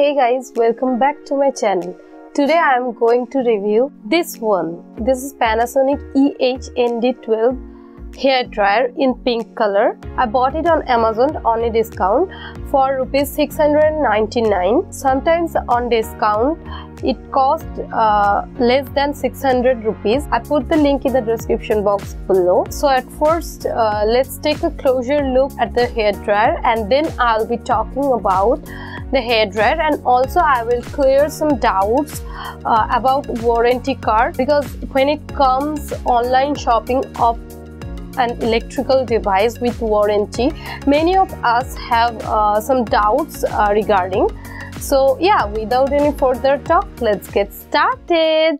Hey guys, welcome back to my channel. Today I am going to review this one. This is Panasonic EH-ND12 hair dryer in pink color. I bought it on Amazon on a discount for ₹699. Sometimes on discount it cost less than ₹600. I put the link in the description box below. So at first let's take a closer look at the hair dryer, and then I'll be talking about the hair dryer, and also I will clear some doubts about warranty card, because when it comes online shopping of an electrical device with warranty, many of us have some doubts regarding. So yeah, without any further talk, let's get started.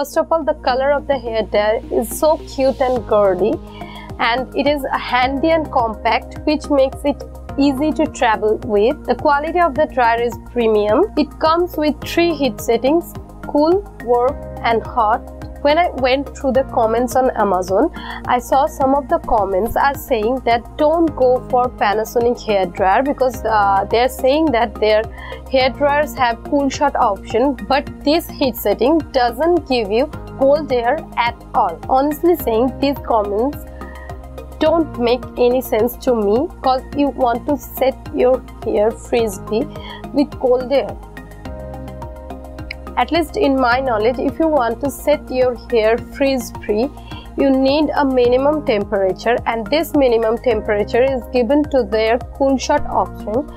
First of all, the color of the hair dryer is so cute and girly, and it is handy and compact, which makes it easy to travel with. The quality of the dryer is premium. It comes with 3 heat settings: cool, warm and hot. When I went through the comments on Amazon, I saw some of the comments are saying that don't go for Panasonic hair dryer, because they're saying that their hair dryers have cool shot option, but this heat setting doesn't give you cold air at all. Honestly saying, these comments don't make any sense to me, because you want to set your hair frizzy with cold air. At least in my knowledge, if you want to set your hair frizz-free, you need a minimum temperature, and this minimum temperature is given to their cool shot option,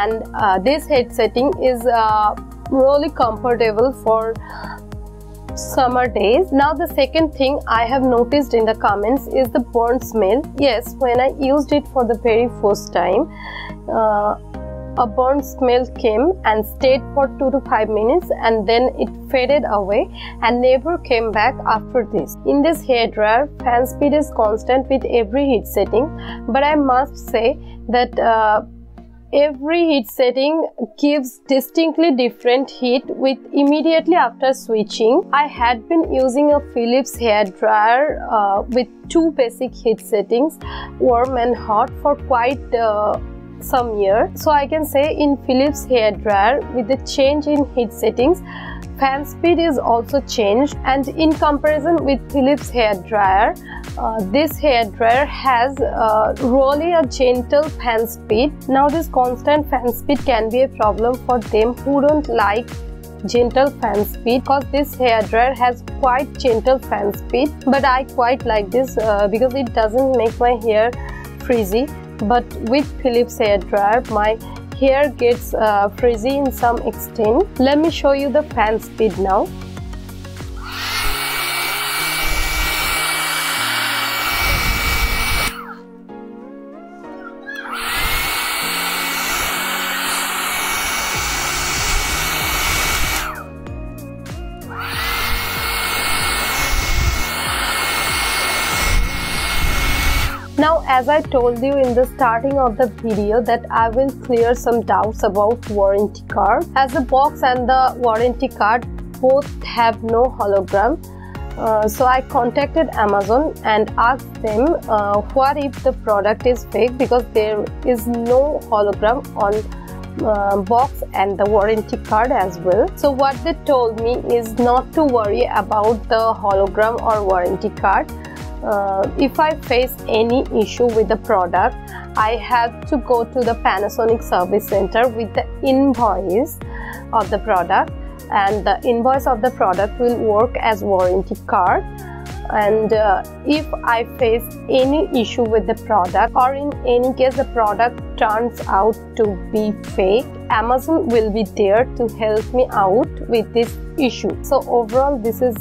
and this heat setting is really comfortable for summer days. Now the second thing I have noticed in the comments is the burn smell. Yes, when I used it for the very first time, a burnt smell came and stayed for 2 to 5 minutes, and then it faded away and never came back after this. In this hair dryer, fan speed is constant with every heat setting, but I must say that every heat setting gives distinctly different heat with immediately after switching. I had been using a Philips hair dryer with 2 basic heat settings, warm and hot, for quite some year. So I can say in Philips hair dryer, with the change in heat settings, fan speed is also changed, and in comparison with Philips hair dryer, this hair dryer has really a gentle fan speed. Now this constant fan speed can be a problem for them who don't like gentle fan speed, because this hair dryer has quite gentle fan speed, but I quite like this because it doesn't make my hair frizzy. But with Philips hair dryer, my hair gets frizzy in some extent. Let me show you the fan speed now. Now, as I told you in the starting of the video, that I will clear some doubts about warranty card, as the box and the warranty card both have no hologram. So I contacted Amazon and asked them what if the product is fake, because there is no hologram on box and the warranty card as well. So what they told me is not to worry about the hologram or warranty card. If I face any issue with the product, I have to go to the Panasonic service center with the invoice of the product, and the invoice of the product will work as warranty card. And if I face any issue with the product, or in any case the product turns out to be fake, Amazon will be there to help me out with this issue. So overall, this is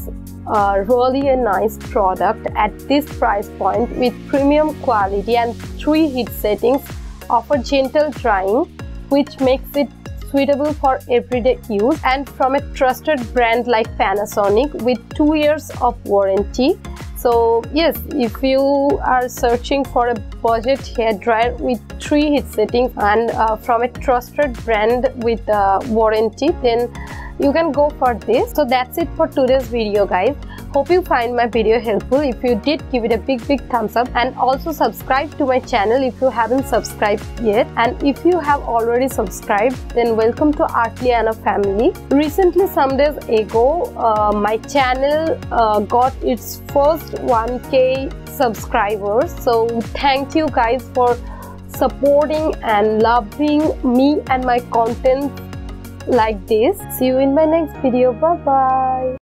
really a nice product at this price point, with premium quality and 3 heat settings, offer gentle drying, which makes it suitable for everyday use, and from a trusted brand like Panasonic with 2 years of warranty. So yes, if you are searching for a budget hairdryer with 3 heat settings and from a trusted brand with warranty, then you can go for this. So that's it for today's video, guys. Hope you find my video helpful. If you did, give it a big thumbs up, and also subscribe to my channel if you haven't subscribed yet. And if you have already subscribed, then welcome to ArtlyAna family. Recently, some days ago, my channel got its first 1K subscribers. So thank you guys for supporting and loving me and my content like this. See you in my next video. Bye bye.